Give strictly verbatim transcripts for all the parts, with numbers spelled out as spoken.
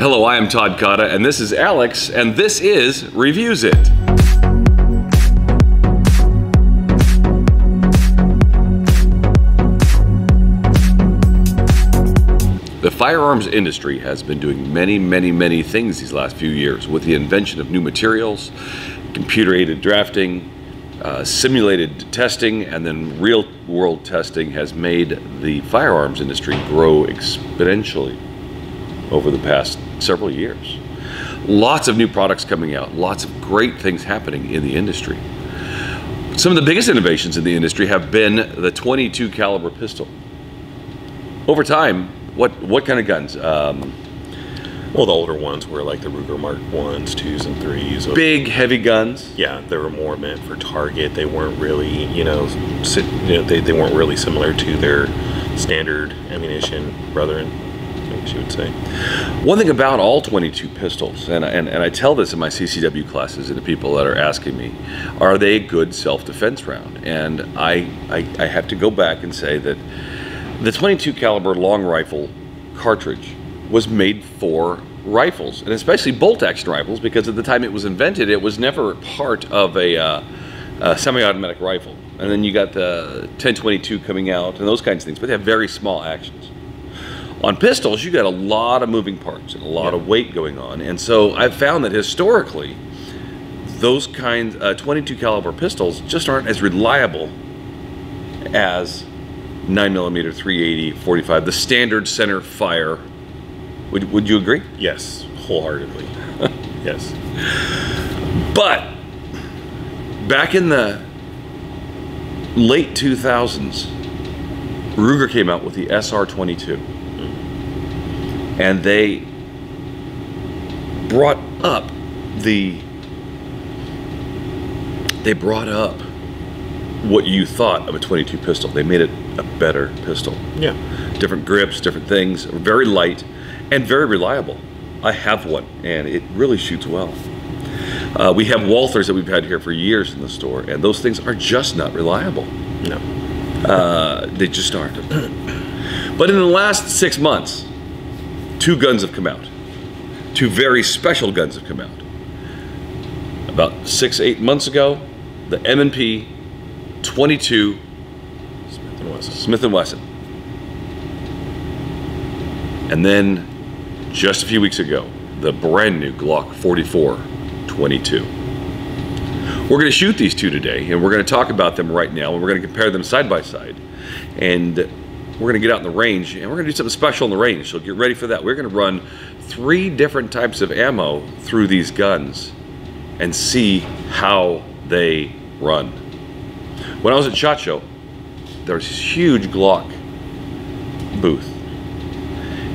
Hello, I am Todd Cotta, and this is Alex, and this is Reviews It. The firearms industry has been doing many, many, many things these last few years with the invention of new materials, computer-aided drafting, Uh, simulated testing, and then real-world testing has made the firearms industry grow exponentially over the past several years. Lots of new products coming out, lots of great things happening in the industry. Some of the biggest innovations in the industry have been the twenty-two caliber pistol. Over time, what what kind of guns? Um, Well, the older ones were like the Ruger Mark ones, twos, and threes. Big, heavy guns. Yeah, they were more meant for target. They weren't really, you know, sit, you know they, they weren't really similar to their standard ammunition brethren, I guess you would say. One thing about all twenty-two pistols, and, and, and I tell this in my C C W classes and the people that are asking me, are they a good self-defense round? And I, I, I have to go back and say that the twenty-two caliber long rifle cartridge was made for rifles, and especially bolt-action rifles, because at the time it was invented, it was never part of a, uh, a semi-automatic rifle. And then you got the ten twenty-two coming out and those kinds of things, but they have very small actions. On pistols, you got a lot of moving parts and a lot yeah. of weight going on, and so I've found that historically, those kinds uh, twenty-two caliber pistols just aren't as reliable as nine millimeter, three eighty, forty-five, the standard center fire. Would, would you agree? Yes, wholeheartedly. Yes. But back in the late two thousands, Ruger came out with the S R twenty-two. Mm-hmm. And they brought up the, they brought up what you thought of a twenty-two pistol. They made it a better pistol. Yeah. Different grips, different things, very light. And very reliable. I have one, and it really shoots well. Uh, we have Walthers that we've had here for years in the store, and those things are just not reliable. No. Uh, they just aren't. But in the last six months, two guns have come out. Two very special guns have come out. About six, eight months ago, the M and P twenty-two Smith and Wesson. Smith and Wesson. And then just a few weeks ago, the brand new Glock forty-four twenty-two. We're gonna shoot these two today, and we're gonna talk about them right now, and we're gonna compare them side by side. And we're gonna get out in the range, and we're gonna do something special in the range, so get ready for that. We're gonna run three different types of ammo through these guns and see how they run. When I was at SHOT Show, there was this huge Glock booth.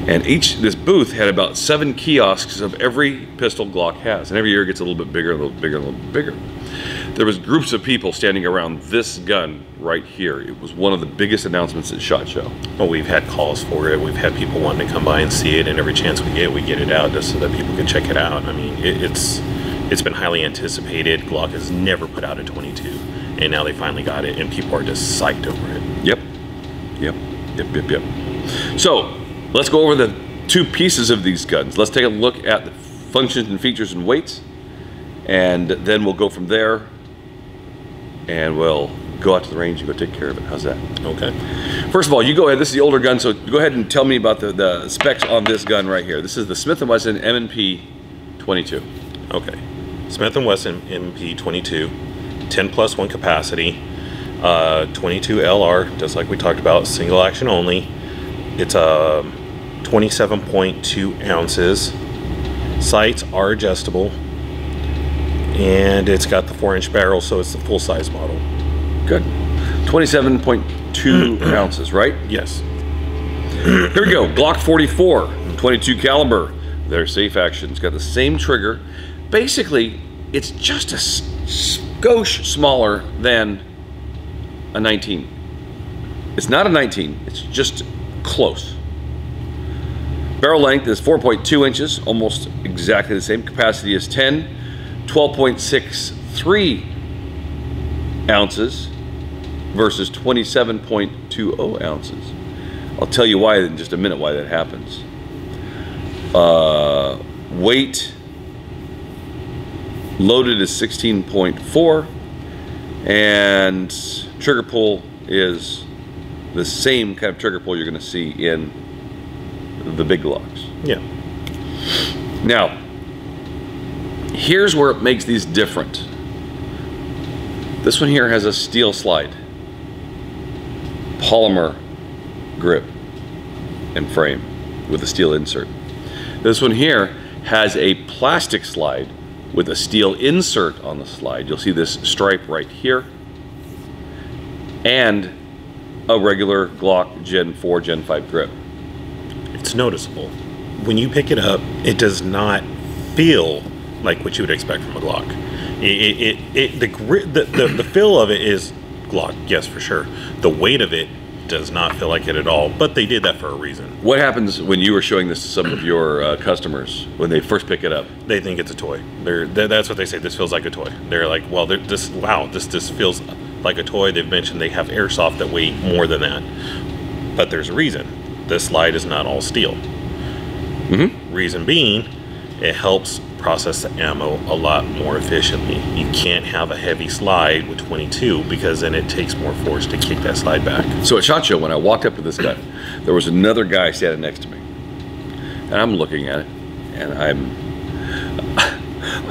And each, this booth had about seven kiosks of every pistol Glock has. And every year it gets a little bit bigger, a little bigger, a little bigger. There was groups of people standing around this gun right here. It was one of the biggest announcements at SHOT Show. Well, we've had calls for it. We've had people wanting to come by and see it. And every chance we get, we get it out just so that people can check it out. I mean, it, it's it's been highly anticipated. Glock has never put out a twenty-two. And now they finally got it. And people are just psyched over it. Yep. Yep. Yep, yep, yep. So, let's go over the two pieces of these guns. Let's take a look at the functions and features and weights, and then we'll go from there, and we'll go out to the range and go take care of it. How's that? Okay. First of all, you go ahead. This is the older gun, so go ahead and tell me about the, the specs on this gun right here. This is the Smith and Wesson M and P twenty-two. Okay. Smith and Wesson M and P twenty-two, ten plus one capacity, uh, twenty-two L R, just like we talked about, single action only. It's a uh, twenty-seven point two ounces. Sights are adjustable, and it's got the four inch barrel, so it's the full-size model. Good. twenty-seven point two ounces, right? Yes. Here we go. Glock forty-four, twenty-two caliber. Their safe action. It's got the same trigger. Basically, it's just a skosh smaller than a nineteen. It's not a nineteen. It's just close. Barrel length is four point two inches, almost exactly the same. Capacity is ten, twelve point six three ounces versus twenty-seven point two zero ounces. I'll tell you why in just a minute why that happens. Uh, weight loaded is sixteen point four, and trigger pull is the same kind of trigger pull you're going to see in the big Glocks. Yeah. Now, here's where it makes these different. This one here has a steel slide, polymer grip and frame with a steel insert. This one here has a plastic slide with a steel insert on the slide. You'll see this stripe right here. And a regular Glock Gen four, Gen five grip. It's noticeable. When you pick it up, it does not feel like what you would expect from a Glock. It, it, it, the, grip, the, the, the feel of it is Glock, yes, for sure. The weight of it does not feel like it at all, but they did that for a reason. What happens when you were showing this to some of your uh, customers when they first pick it up? They think it's a toy. They're, they're, that's what they say. This feels like a toy. They're like, well, they're, this wow, this this feels like a toy. They've mentioned they have airsoft that weigh more than that, but there's a reason. This slide is not all steel. Mm-hmm. Reason being, it helps process the ammo a lot more efficiently. You can't have a heavy slide with twenty-two because then it takes more force to kick that slide back. So at SHOT Show, when I walked up to this gun, there was another guy standing next to me, and I'm looking at it, and I'm,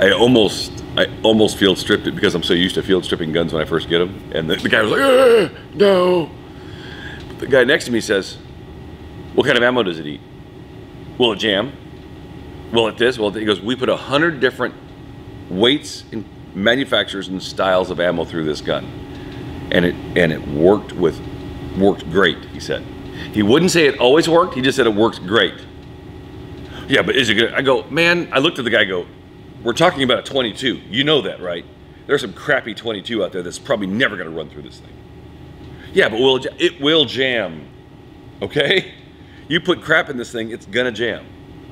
I almost, I almost field stripped it because I'm so used to field stripping guns when I first get them. And the, the guy was like, no. But the guy next to me says, "What kind of ammo does it eat? Will it jam? Well, at this, well, he goes, we put a hundred different weights and manufacturers and styles of ammo through this gun, and it and it worked with worked great." He said, he wouldn't say it always worked. He just said it works great. Yeah, but is it good? I go, man. I looked at the guy. I go, we're talking about a twenty-two. You know that, right? There's some crappy twenty-two out there that's probably never going to run through this thing. Yeah, but will it, it will jam? Okay, you put crap in this thing, it's gonna jam.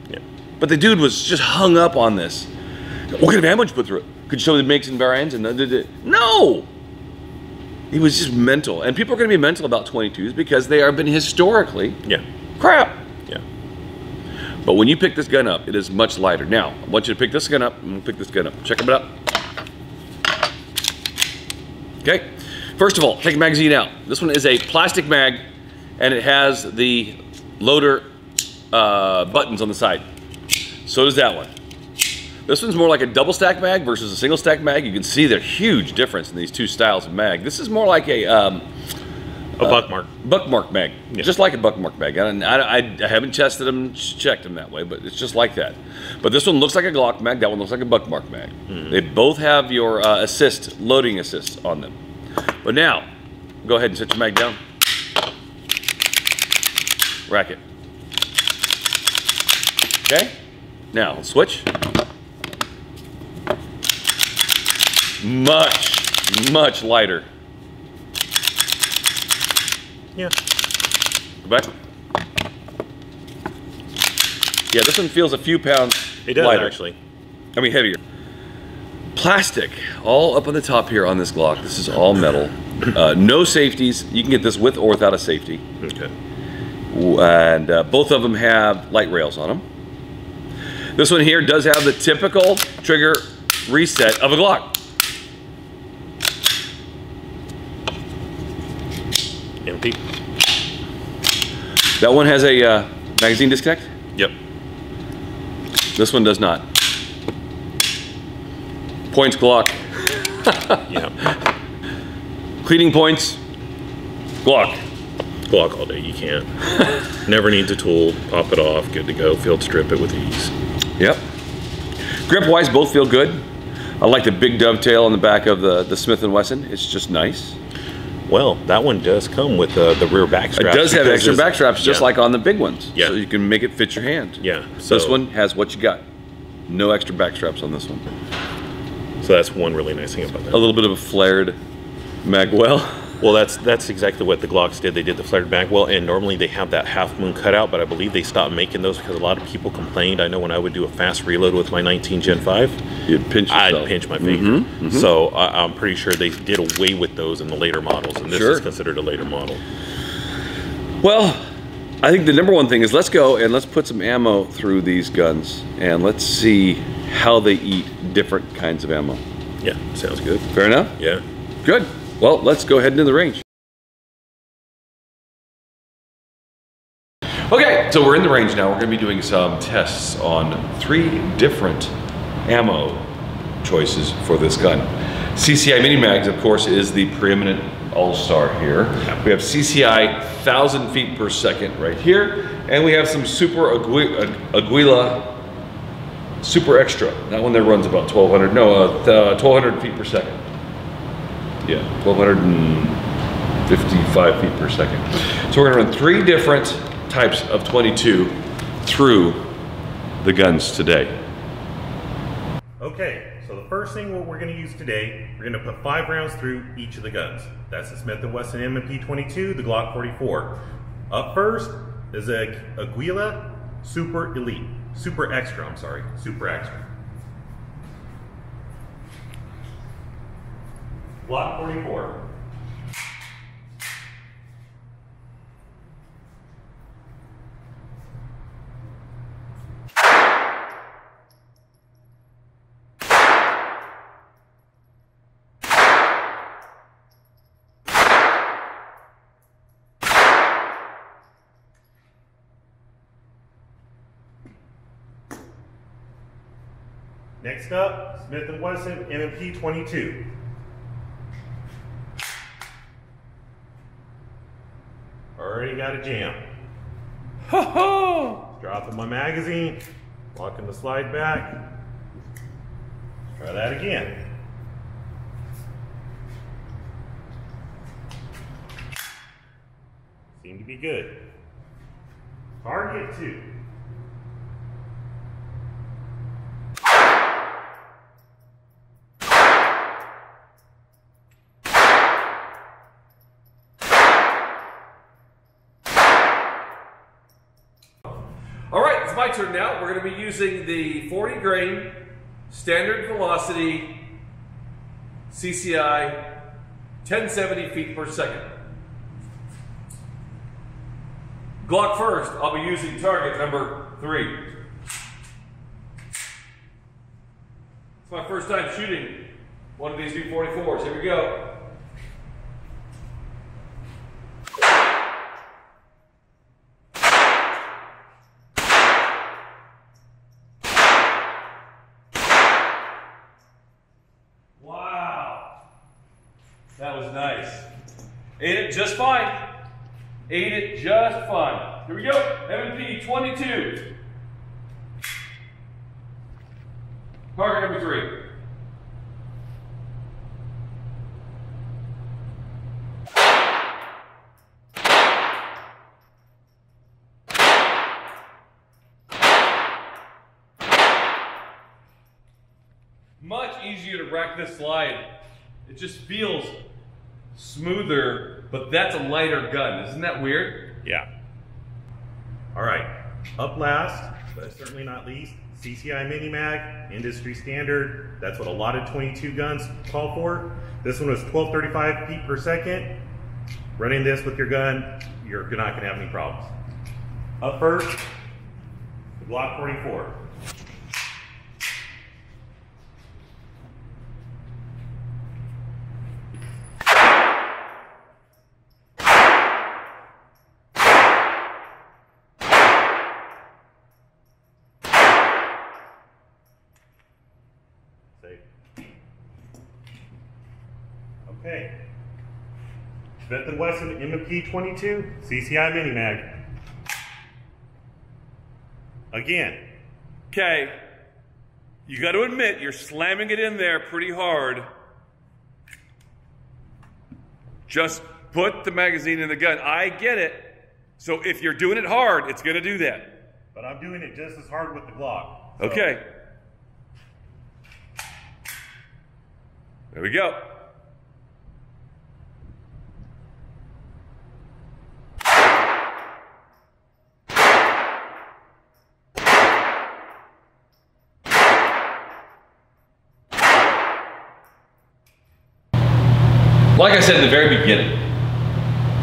Yeah. But the dude was just hung up on this. What kind of ammo did you put through it? Could you show the makes and variants? And no! He was just mental. And people are going to be mental about twenty-twos because they have been historically yeah. crap. Yeah. But when you pick this gun up, it is much lighter. Now, I want you to pick this gun up. I'm going to pick this gun up. Check it up. Okay. First of all, take a magazine out. This one is a plastic mag, and it has the loader uh, buttons on the side. So does that one. This one's more like a double stack mag versus a single stack mag. You can see the huge difference in these two styles of mag. This is more like a um, a uh, buckmark buckmark mag, yeah. just like a buckmark mag. I, I, I haven't tested them, checked them that way, but it's just like that. But this one looks like a Glock mag. That one looks like a buckmark mag. Mm-hmm. They both have your uh, assist, loading assist on them. But now, go ahead and set your mag down. Rack it. Okay. Now, switch. Much, much lighter. Yeah. Go back. Yeah, this one feels a few pounds it does, lighter. actually. I mean, heavier. Plastic, all up on the top here on this Glock. This is all metal. Uh, no safeties. You can get this with or without a safety. Okay. And uh, both of them have light rails on them. This one here does have the typical trigger reset of a Glock. Empty. That one has a uh, magazine disconnect? Yep. This one does not. Points Glock. Yep. Cleaning points, Glock. Glock all day, you can't. Never need to tool, pop it off, good to go, field strip it with ease. Yep. Grip-wise, both feel good. I like the big dovetail on the back of the, the Smith and Wesson. It's just nice. Well, that one does come with uh, the rear back straps. It does have extra back straps, just yeah. like on the big ones. Yeah. So you can make it fit your hand. Yeah. So this one has what you got. No extra back straps on this one. So that's one really nice thing about that. A little bit of a flared magwell. Well, that's that's exactly what the Glocks did. They did the flared magwell, and normally they have that half moon cutout, but I believe they stopped making those because a lot of people complained. I know when I would do a fast reload with my nineteen Gen five, you'd pinch yourself. I'd pinch my finger. Mm-hmm, mm-hmm. So I, I'm pretty sure they did away with those in the later models, and this sure. is considered a later model. Well, I think the number one thing is let's go and let's put some ammo through these guns and let's see how they eat different kinds of ammo. Yeah, sounds good. Fair enough? Yeah. Good. Well, let's go ahead into the range. Okay, so we're in the range now. We're gonna be doing some tests on three different ammo choices for this gun. C C I Mini Mags, of course, is the preeminent all-star here. We have C C I one thousand feet per second right here, and we have some Super Aguila Super Extra. That one there runs about twelve hundred, no, uh, twelve hundred feet per second. Yeah, twelve fifty-five feet per second. So we're gonna run three different types of twenty-two through the guns today. Okay, so the first thing what we're gonna use today, we're gonna put five rounds through each of the guns. That's the Smith and Wesson M and P twenty-two, the Glock forty-four. Up first is a Aguila Super Elite, Super Extra, I'm sorry, Super Extra. Glock forty-four. Next up, Smith and Wesson M and P twenty-two. Already got a jam. Ho ho! Dropping my magazine, locking the slide back. Try that again. Seemed to be good. Target two. It's my turn now. We're going to be using the forty grain standard velocity C C I ten seventy feet per second. Glock first, I'll be using target number three. It's my first time shooting one of these new forty-fours. Here we go. That was nice. Ate it just fine. Ate it just fine. Here we go. M and P twenty-two. Target number three. Much easier to rack this slide. It just feels smoother, but that's a lighter gun. Isn't that weird? Yeah. All right, up last, but certainly not least, C C I Mini Mag, industry standard. That's what a lot of twenty-two guns call for. This one was twelve thirty-five feet per second. Running this with your gun, you're not gonna have any problems. Up first, the Glock forty-four. Okay, Smith and Wesson M and P twenty-two, C C I Mini Mag. Again. Okay, you got to admit, you're slamming it in there pretty hard. Just put the magazine in the gun. I get it. So if you're doing it hard, it's going to do that. But I'm doing it just as hard with the Glock. So. Okay. There we go. Like I said in the very beginning,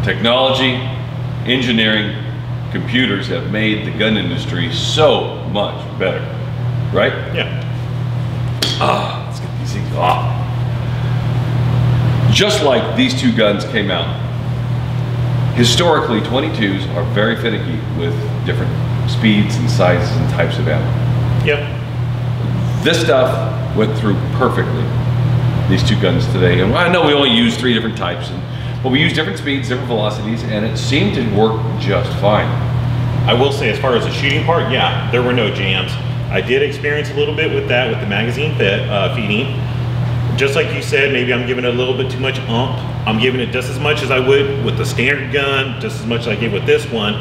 technology, engineering, computers have made the gun industry so much better, right? Yeah. Ah, let's get these things off. Just like these two guns came out, historically twenty-twos are very finicky with different speeds and sizes and types of ammo. Yep. This stuff went through perfectly, these two guns today. And I know we only use three different types, and, but we use different speeds, different velocities, and it seemed to work just fine. I will say, as far as the shooting part, yeah, there were no jams. I did experience a little bit with that, with the magazine fit, uh, feeding. Just like you said, maybe I'm giving it a little bit too much ump. I'm giving it just as much as I would with the standard gun, just as much as I gave with this one.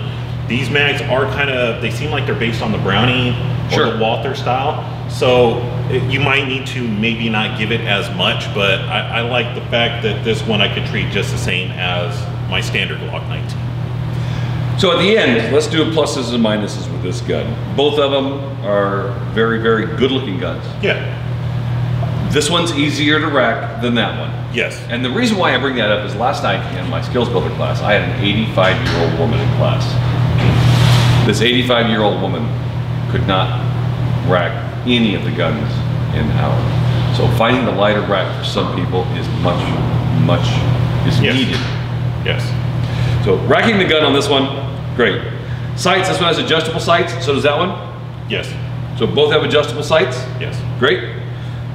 These mags are kind of, they seem like they're based on the Browning or sure. the Walther style. So it, you might need to maybe not give it as much, but I, I like the fact that this one I could treat just the same as my standard Glock nineteen. So at the end, let's do pluses and minuses with this gun. Both of them are very, very good looking guns. Yeah. This one's easier to rack than that one. Yes. And the reason why I bring that up is last night in my skills builder class, I had an eighty-five year old woman in class. This eighty-five year old woman could not rack any of the guns in hours. So finding the lighter rack for some people is much, much, is yes. needed. Yes. So racking the gun on this one, great. Sights, this one has adjustable sights, so does that one? Yes. So both have adjustable sights? Yes. Great.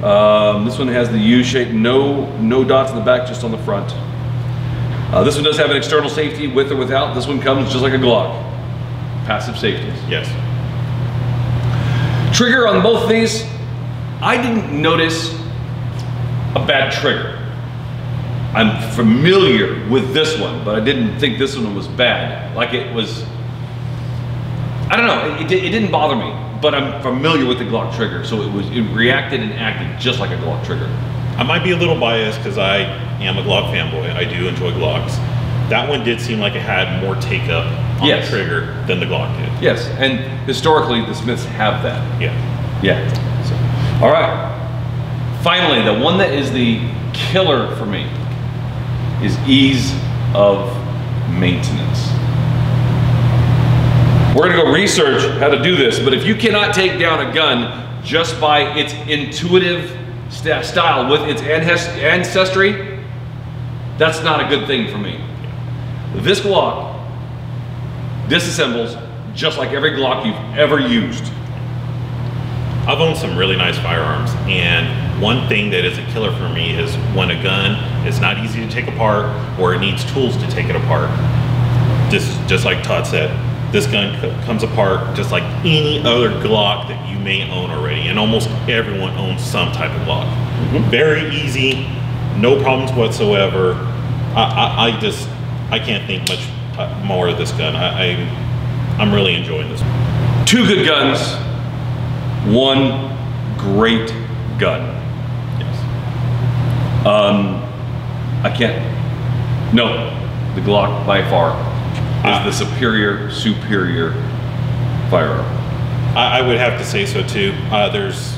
Um, this one has the U shape, no no dots in the back, just on the front. Uh, this one does have an external safety with or without. This one comes just like a Glock. Passive safeties. Yes. Trigger on both these, I didn't notice a bad trigger. I'm familiar with this one, but I didn't think this one was bad. Like it was, I don't know, it, it, it didn't bother me. But I'm familiar with the Glock trigger, so it was it reacted and acted just like a Glock trigger. I might be a little biased because I am a Glock fanboy. I do enjoy Glocks. That one did seem like it had more take up on yes. the trigger than the Glock did. Yes, and historically the Smiths have that. Yeah. Yeah. So, all right. Finally, the one that is the killer for me is ease of maintenance. We're gonna go research how to do this, but if you cannot take down a gun just by its intuitive st style with its ancestry, that's not a good thing for me. This Glock disassembles just like every Glock you've ever used. I've owned some really nice firearms, and one thing that is a killer for me is when a gun is not easy to take apart or it needs tools to take it apart. Just, just like Todd said, this gun comes apart just like any other Glock that you may own already, and almost everyone owns some type of Glock. Mm-hmm. Very easy, no problems whatsoever. I, I, I just, I can't think much more of this gun. I, I, I'm really enjoying this. Two good guns, one great gun. Yes. Um, I can't, no, the Glock by far is the superior, superior firearm. I, I would have to say so too. Uh, there's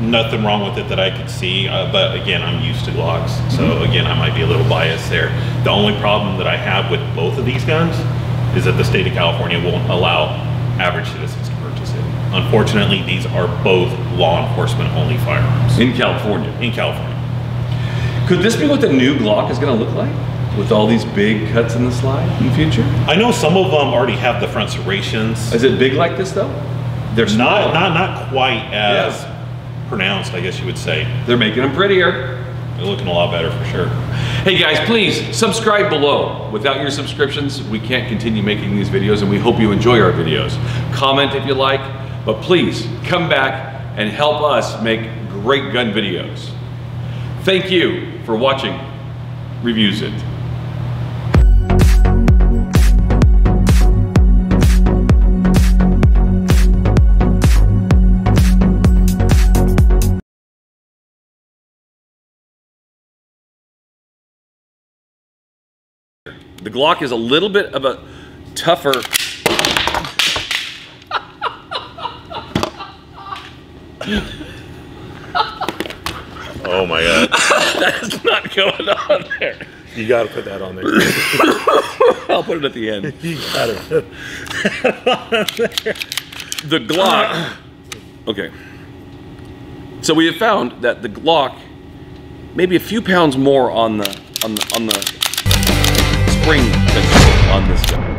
nothing wrong with it that I could see, uh, but again, I'm used to Glocks. So mm-hmm. again, I might be a little biased there. The only problem that I have with both of these guns is that the state of California won't allow average citizens to purchase it. Unfortunately, these are both law enforcement only firearms. In California? In California. Could this be what the new Glock is gonna look like? With all these big cuts in the slide in the future? I know some of them already have the front serrations. Is it big like this though? They're not, not, not quite as yeah. pronounced, I guess you would say. They're making them prettier. They're looking a lot better for sure. Hey guys, please subscribe below. Without your subscriptions, we can't continue making these videos, and we hope you enjoy our videos. Comment if you like, but please come back and help us make great gun videos. Thank you for watching Reviews It. The Glock is a little bit of a tougher. Oh my God. That's not going on there. You got to put that on there. I'll put it at the end. You got it. The Glock. Okay. So we have found that the Glock, maybe a few pounds more on the on the on the spring that's on this gun.